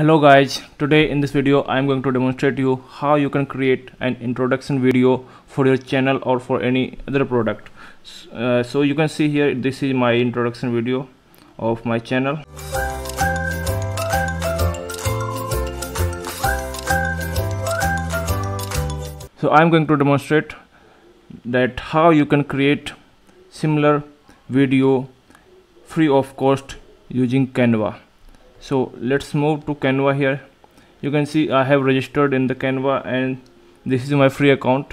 Hello guys, today in this video I am going to demonstrate you how you can create an introduction video for your channel or for any other product. So you can see here, this is my introduction video of my channel. So I am going to demonstrate that how you can create similar video free of cost using Canva. So let's move to Canva. Here you can see I have registered in the Canva and this is my free account.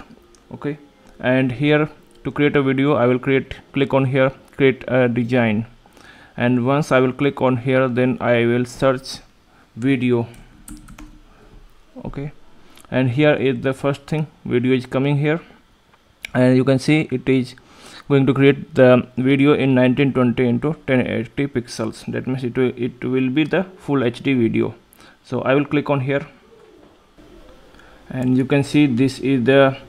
Okay, and here to create a video I will click on here, create a design, and once I will click on here, then I will search video. Okay, and here is the first thing, video is coming here, and you can see it is going to create the video in 1920 x 1080 pixels. That means it will be the full HD video. So I will click on here, and you can see this has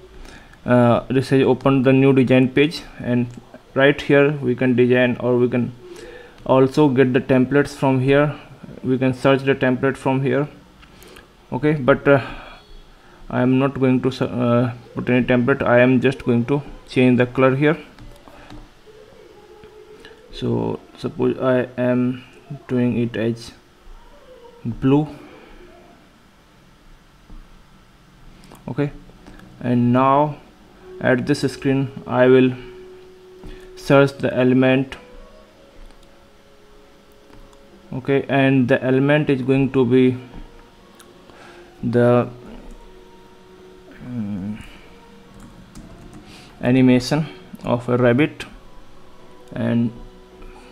opened the new design page, and right here we can design, or we can also get the templates from here. We can search the template from here. Okay, but I am not going to put any template. I am just going to change the color here. So suppose I am doing it as blue. Okay, and now at this screen I will search the element. Okay, and the element is going to be the animation of a rabbit, and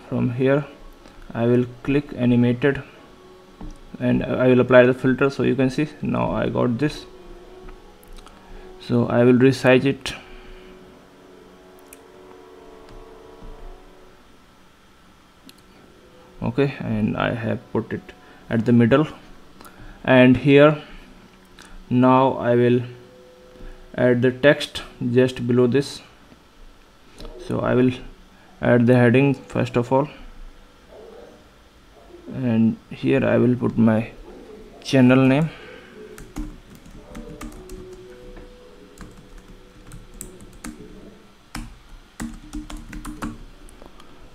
from here I will click animated and I will apply the filter. So you can see now I got this. So I will resize it. Okay, and I have put it at the middle, and here now I will add the text just below this. So I will add the heading first of all, and here I will put my channel name.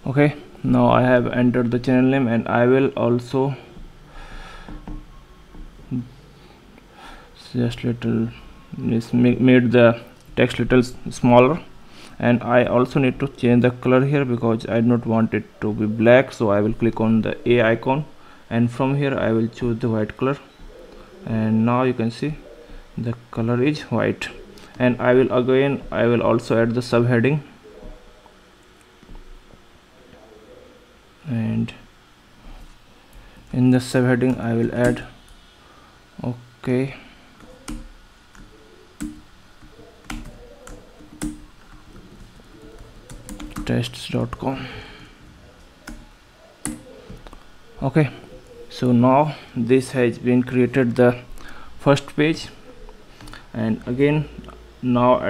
Okay, now I have entered the channel name, and I will also just made the text little smaller, and I also need to change the color here because I do not want it to be black. So I will click on the A icon, and from here I will choose the white color, and now you can see the color is white. And I will also add the subheading, and in the subheading I will add okay. tests.com. Okay, so now this has been created, the first page. And again now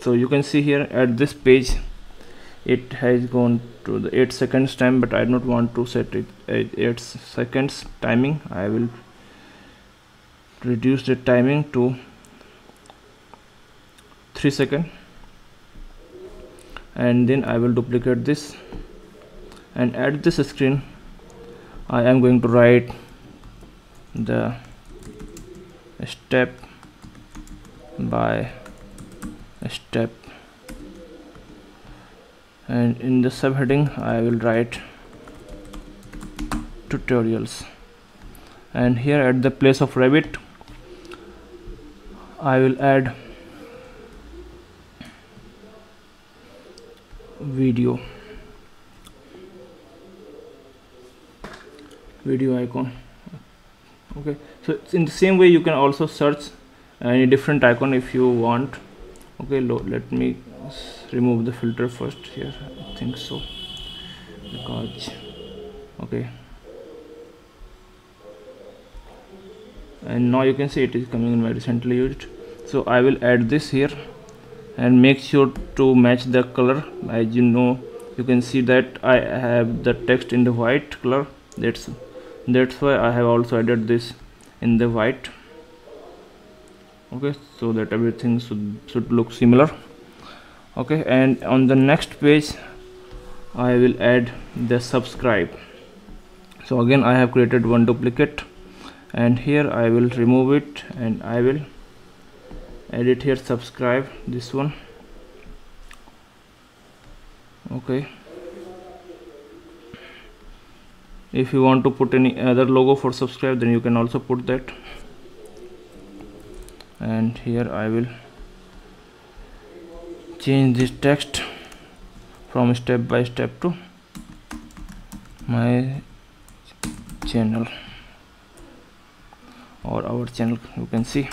so you can see here at this page it has gone to the 8 seconds time, but I do not want to set it at 8 seconds timing. I will reduce the timing to 3 seconds, and then I will duplicate this, and at this screen I am going to write the step by step, and in the subheading I will write tutorials, and here at the place of rabbit I will add video icon. Okay, so in the same way you can also search any different icon if you want. Okay, let me remove the filter first here, I think so, because okay, and now you can see it is coming in my recently used. So I will add this here, and make sure to match the color. As you know, you can see that I have the text in the white color. That's That's why I have also added this in the white. Okay, so that everything should look similar. Okay, and on the next page I will add the subscribe. So again I have created one duplicate, and here I will remove it and I will edit here subscribe, this one. Okay, if you want to put any other logo for subscribe, then you can also put that. And here I will change this text from step by step to my channel, or our channel, you can see.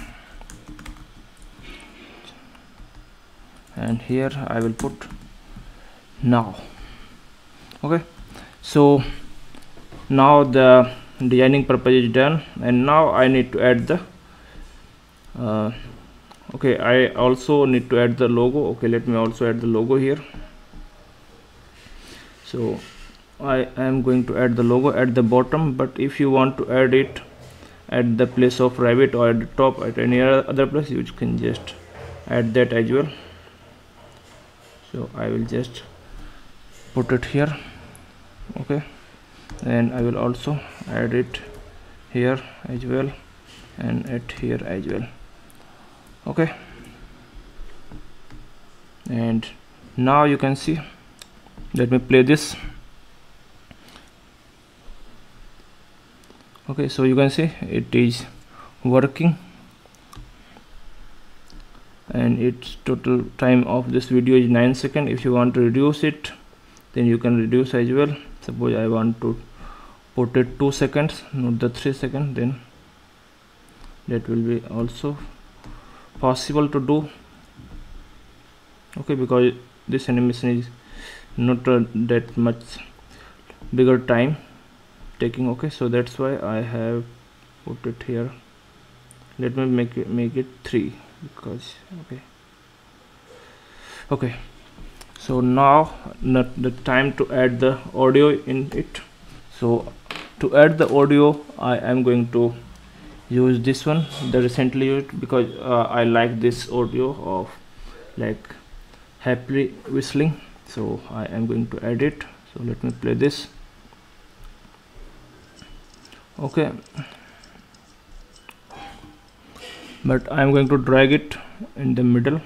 And here I will put now. Okay, so now the designing purpose is done, and now I need to add the okay, I also need to add the logo. Okay, let me also add the logo here. So I am going to add the logo at the bottom, but if you want to add it at the place of rabbit or at the top, at any other place, you can just add that as well. So I will just put it here. Okay, and I will also add it here as well, and at here as well. Okay, and now you can see, let me play this. Okay, so you can see it is working, and its total time of this video is 9 seconds. If you want to reduce it, then you can reduce as well. Suppose I want to put it 2 seconds, not the 3 seconds, then that will be also possible to do. Okay, because this animation is not that much bigger time taking. Okay, so that's why I have put it here. Let me make it 3, because okay. So now not the time to add the audio in it. So to add the audio, I am going to use this one, the recently used, because I like this audio of like happily whistling, so I am going to add it. So let me play this. Okay, but I am going to drag it in the middle.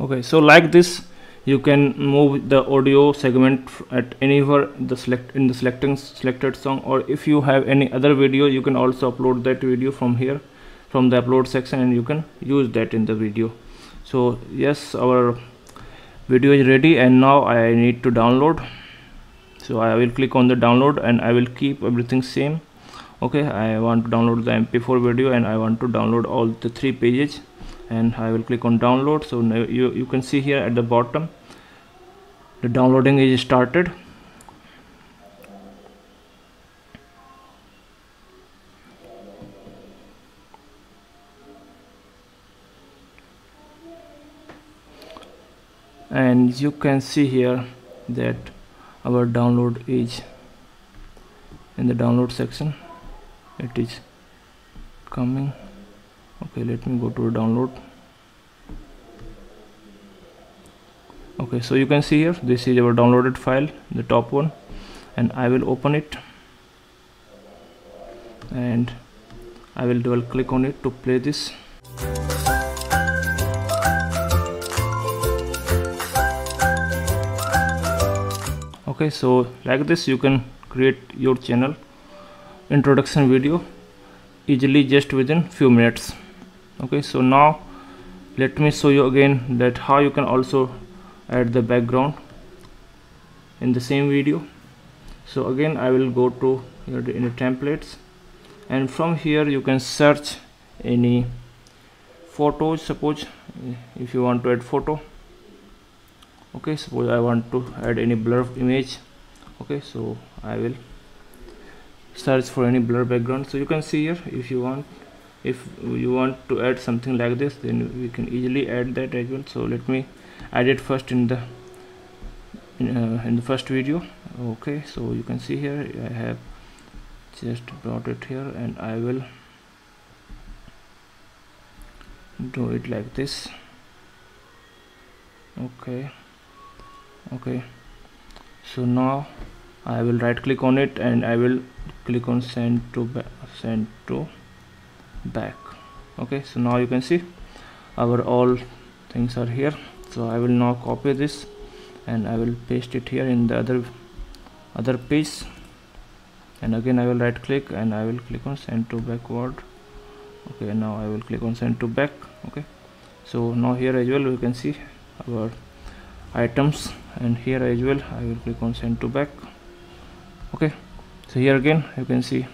Okay, so like this you can move the audio segment at anywhere in the selected song, or if you have any other video, you can also upload that video from here, from the upload section, and you can use that in the video. So yes, our video is ready, and now I need to download. So I will click on the download, and I will keep everything same. Okay, I want to download the mp4 video, and I want to download all the 3 pages, and I will click on download. So now you can see here at the bottom the downloading is started. And you can see here that our download is in the download section. It is coming. Okay, let me go to download. Okay, so you can see here, this is our downloaded file, the top one, and I will open it, and I will double click on it to play this. Okay, so like this you can create your channel introduction video easily, just within few minutes. Okay, so now let me show you again that how you can also add the background in the same video. So again I will go to here in the templates, and from here you can search any photos. Suppose if you want to add photo. Okay, suppose I want to add any blur image. Okay, so I will search for any blur background. So you can see here, if you want to add something like this, then we can easily add that as well. So let me add it first in the first video. Okay, so you can see here I have just brought it here, and I will do it like this. Okay, so now I will right click on it and I will click on send to back. Okay, so now you can see our all things are here. So I will now copy this and I will paste it here in the other page, and again I will right click and I will click on send to backward. Okay, now I will click on send to back. Okay, so now here as well you can see our items, and here as well I will click on send to back. Okay, so here again you can see,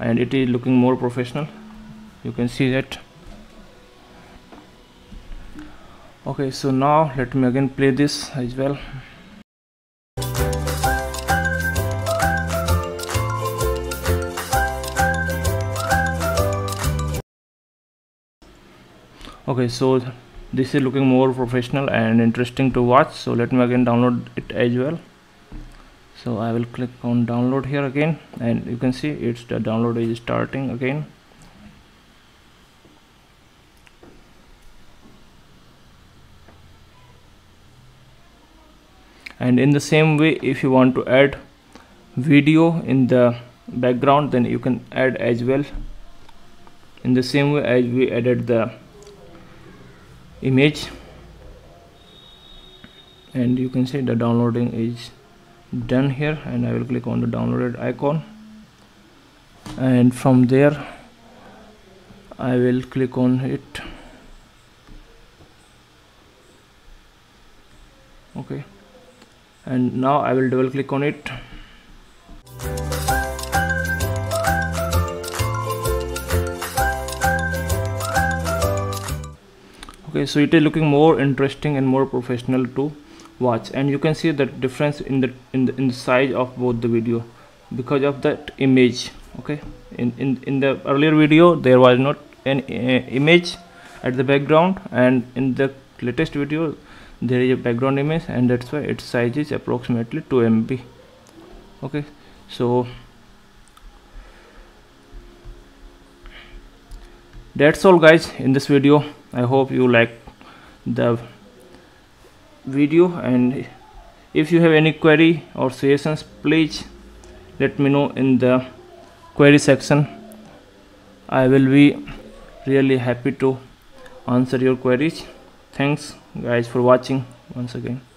and it is looking more professional. You can see that. Okay, so now let me again play this as well. Okay, so this is looking more professional and interesting to watch. So let me again download it as well. So I will click on download here again, and you can see it's the download is starting again. And in the same way, if you want to add video in the background, then you can add as well, in the same way as we added the image. And you can see the downloading is done here, and I will click on the downloaded icon, and from there I will click on it. Okay, and now I will double click on it. Okay, so it is looking more interesting and more professional to watch, and you can see the difference in the size of both the video because of that image. Okay, in the earlier video there was not an image at the background, and in the latest video there is a background image, and that's why its size is approximately 2 MB. Okay, so that's all guys in this video. I hope you like the video, and if you have any query or suggestions, please let me know in the query section. I will be really happy to answer your queries. Thanks guys for watching once again.